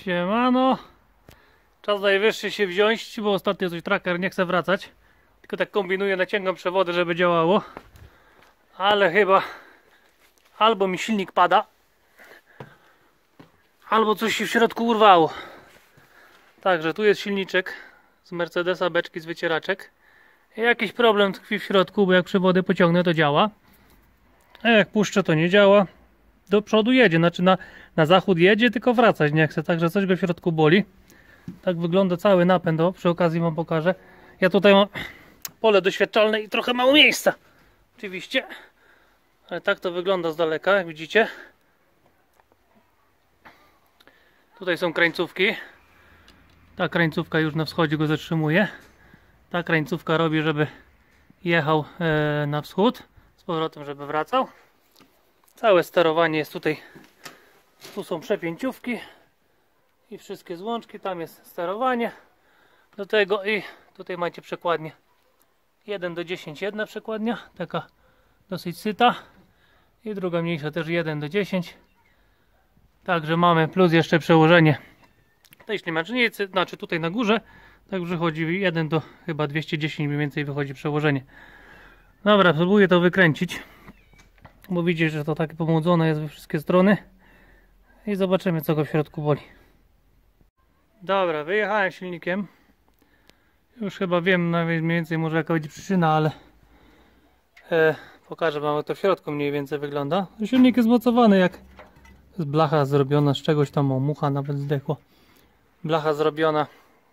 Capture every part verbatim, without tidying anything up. Siemano. Czas najwyższy się wziąć, bo ostatnio coś tracker nie chce wracać. Tylko tak kombinuję, naciągam przewody, żeby działało. Ale chyba albo mi silnik pada, albo coś się w środku urwało. Także tu jest silniczek z Mercedesa, beczki z wycieraczek. Jakiś problem tkwi w środku, bo jak przewody pociągnę, to działa. A jak puszczę, to nie działa. Do przodu jedzie, znaczy na, na zachód jedzie, tylko wracać nie chce, także coś go w środku boli. Tak wygląda cały napęd, o, przy okazji wam pokażę. Ja tutaj mam pole doświadczalne i trochę mało miejsca. Oczywiście. Ale tak to wygląda z daleka, jak widzicie. Tutaj są krańcówki. Ta krańcówka już na wschodzie go zatrzymuje. Ta krańcówka robi, żeby jechał e, na wschód. Z powrotem, żeby wracał. Całe sterowanie jest tutaj. Tu są przepięciówki i wszystkie złączki. Tam jest sterowanie. Do tego i tutaj macie przekładnię. jeden do dziesięciu, jedna przekładnia. Taka dosyć syta. I druga mniejsza też jeden do dziesięciu. Także mamy plus jeszcze przełożenie tej ślimacznicy, znaczy tutaj na górze. Także chodzi jeden do chyba dwieście dziesięć mniej więcej wychodzi przełożenie. Dobra, spróbuję to wykręcić. Bo widzicie, że to takie pomłodzone jest we wszystkie strony. I zobaczymy, co go w środku boli. Dobra, wyjechałem silnikiem. Już chyba wiem nawet mniej więcej może jaka będzie przyczyna, ale e, pokażę wam, jak to w środku mniej więcej wygląda. Silnik jest mocowany, jak z blacha zrobiona, z czegoś tam, o, mucha nawet zdechła. Blacha zrobiona,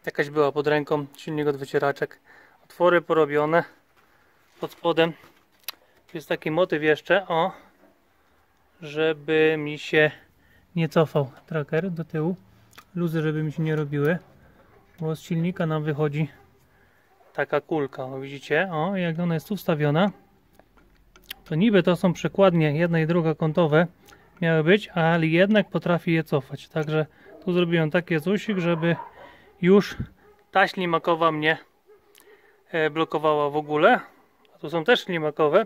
jakaś była pod ręką, silnik od wycieraczek. Otwory porobione pod spodem. Jest taki motyw jeszcze, o, żeby mi się nie cofał tracker do tyłu. Luzy, żeby mi się nie robiły. Bo z silnika nam wychodzi taka kulka, o, widzicie, o, jak ona jest tu wstawiona, to niby to są przekładnie jedna i druga kątowe miały być, ale jednak potrafi je cofać, także tu zrobiłem taki zusik, żeby już ta ślimakowa mnie blokowała w ogóle, a tu są też ślimakowe,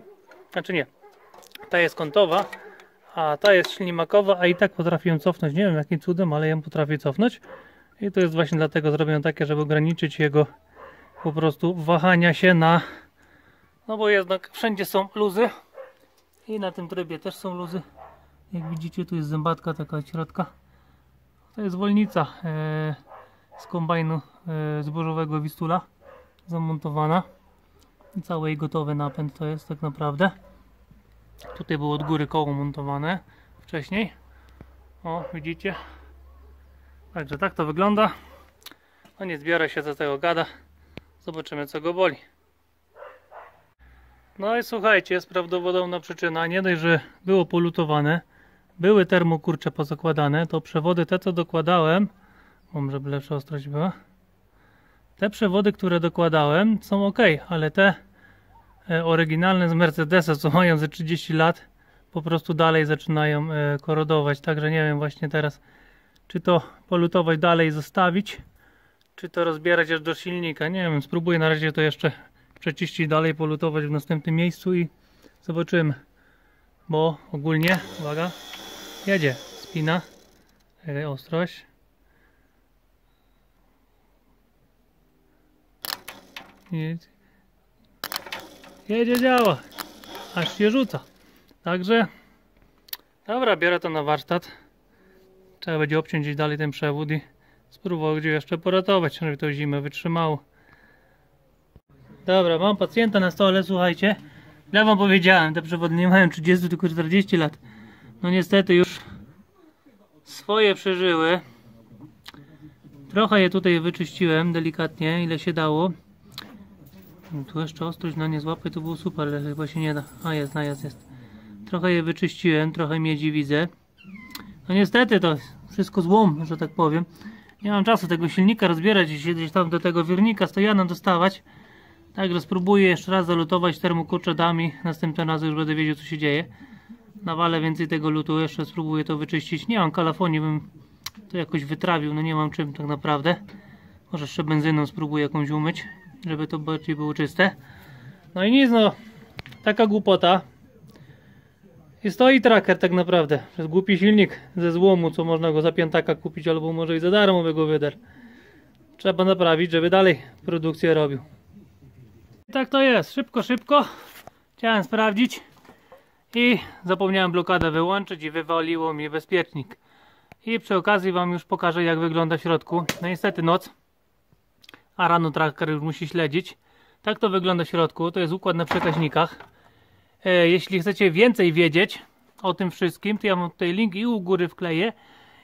znaczy nie, ta jest kątowa, a ta jest ślimakowa, a i tak potrafi ją cofnąć, nie wiem jakim cudem, ale ją potrafi cofnąć. I to jest właśnie dlatego zrobiłem takie, żeby ograniczyć jego po prostu wahania się na... No bo jednak wszędzie są luzy. I na tym trybie też są luzy. Jak widzicie, tu jest zębatka taka od środka. To jest wolnica e, z kombajnu e, zbożowego Wistula. Zamontowana. I cały jej gotowy napęd to jest tak naprawdę. Tutaj było od góry koło montowane wcześniej. O, widzicie? Także tak to wygląda. No nie zbiorę się do tego gada. Zobaczymy, co go boli. No i słuchajcie, jest prawdopodobna przyczyna. Nie dość, że było polutowane. Były termokurcze pozakładane. To przewody te, co dokładałem. Mam, żeby lepsza ostrość była. Te przewody, które dokładałem, są ok, ale te oryginalne z Mercedesa, co mają ze trzydzieści lat, po prostu dalej zaczynają korodować. Także nie wiem właśnie teraz, czy to polutować dalej i zostawić, czy to rozbierać aż do silnika. Nie wiem, spróbuję na razie to jeszcze przeciścić dalej, polutować w następnym miejscu i zobaczymy. Bo ogólnie, uwaga, jedzie, spina, e, ostrość. Jedzie. Jedzie, działa, aż się rzuca. Także, dobra, biorę to na warsztat. Trzeba będzie obciąć gdzieś dalej ten przewód i spróbować gdzie jeszcze poratować, żeby to zimę wytrzymało. Dobra, mam pacjenta na stole, słuchajcie. Ja wam powiedziałem, te przewody nie mają trzydziestu, tylko czterdziestu lat. No niestety już swoje przeżyły. Trochę je tutaj wyczyściłem delikatnie, ile się dało. Tu jeszcze ostrość na nie złapę, to było super, ale chyba się nie da. A jest, najazd jest. Trochę je wyczyściłem, trochę miedzi widzę. No niestety to wszystko złom, że tak powiem. Nie mam czasu tego silnika rozbierać i się gdzieś tam do tego wirnika stojana dostawać. Także spróbuję jeszcze raz zalutować termokurczadami. Następnym razem już będę wiedział, co się dzieje. Nawalę więcej tego lutu, jeszcze spróbuję to wyczyścić. Nie mam kalafonii, bym to jakoś wytrawił, no nie mam czym tak naprawdę. Może jeszcze benzyną spróbuję jakąś umyć, żeby to bardziej było czyste. No i nic, no, taka głupota. I stoi tracker tak naprawdę. Przez głupi silnik ze złomu, co można go za piętaka kupić, albo może i za darmo by go wydar. Trzeba naprawić, żeby dalej produkcję robił. I tak to jest. Szybko, szybko. Chciałem sprawdzić i zapomniałem blokadę wyłączyć i wywaliło mi bezpiecznik. I przy okazji wam już pokażę, jak wygląda w środku. No niestety noc, a rano tracker już musi śledzić. Tak to wygląda w środku. To jest układ na przekaźnikach. Jeśli chcecie więcej wiedzieć o tym wszystkim, to ja mam tutaj link i u góry wkleję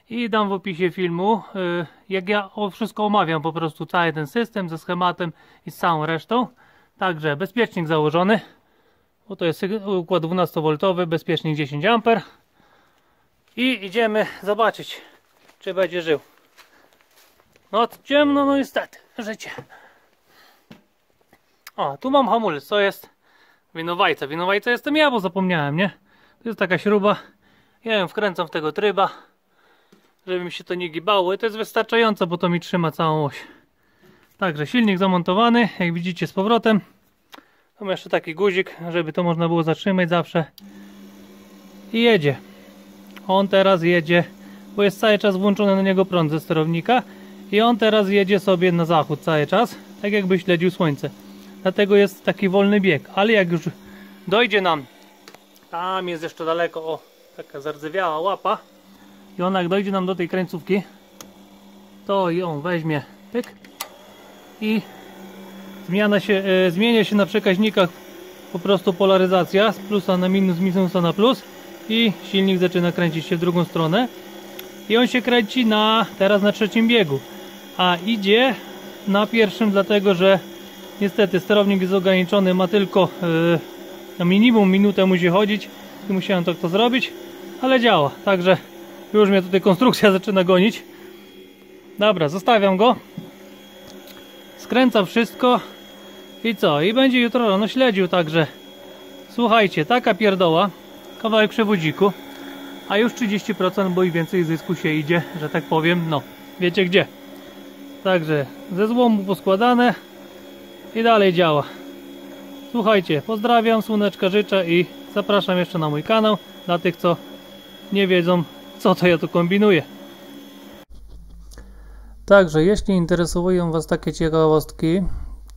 i dam w opisie filmu, jak ja o wszystko omawiam, po prostu cały ten system ze schematem i z całą resztą. Także bezpiecznik założony, bo to jest układ dwunasto woltowy, bezpiecznik dziesięć amper i idziemy zobaczyć, czy będzie żył. No ciemno, no niestety, życie. O, tu mam hamulec, to jest winowajca. Winowajca jestem ja, bo zapomniałem, nie? To jest taka śruba. Ja ją wkręcam w tego tryba, żeby mi się to nie gibało. I to jest wystarczające, bo to mi trzyma całą oś. Także silnik zamontowany, jak widzicie, z powrotem. Mam jeszcze taki guzik, żeby to można było zatrzymać zawsze. I jedzie. On teraz jedzie, bo jest cały czas włączony na niego prąd ze sterownika. I on teraz jedzie sobie na zachód cały czas, tak jakby śledził słońce. Dlatego jest taki wolny bieg, ale jak już dojdzie nam, tam jest jeszcze daleko, o, taka zardzewiała łapa, i ona jak dojdzie nam do tej krańcówki, to ją weźmie, pyk, i zmiana się, e, zmienia się na przekaźnikach po prostu polaryzacja, z plusa na minus, minusa na plus, i silnik zaczyna kręcić się w drugą stronę, i on się kręci na, teraz na trzecim biegu, a idzie na pierwszym, dlatego że niestety sterownik jest ograniczony, ma tylko yy, na minimum minutę musi chodzić i musiałem tak to zrobić, ale działa, także już mnie tutaj konstrukcja zaczyna gonić. Dobra, zostawiam go, skręcam wszystko i co? I będzie jutro rano śledził, także słuchajcie, taka pierdoła, kawałek przewodziku, a już trzydzieści procent, bo i więcej zysku się idzie, że tak powiem, no wiecie gdzie. Także ze złomu poskładane i dalej działa. Słuchajcie, pozdrawiam, słoneczka życzę i zapraszam jeszcze na mój kanał, dla tych, co nie wiedzą, co to ja tu kombinuję. Także jeśli interesują was takie ciekawostki,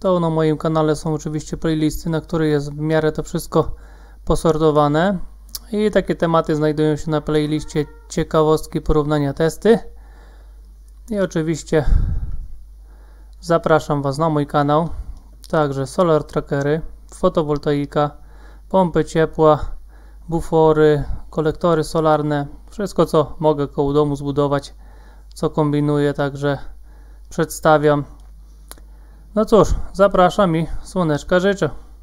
to na moim kanale są oczywiście playlisty, na których jest w miarę to wszystko posortowane i takie tematy znajdują się na playliście ciekawostki, porównania, testy. I oczywiście zapraszam was na mój kanał. Także solar trackery, fotowoltaika, pompy ciepła, bufory, kolektory solarne, wszystko co mogę koło domu zbudować, co kombinuję, także przedstawiam. No cóż, zapraszam i słoneczka życzę.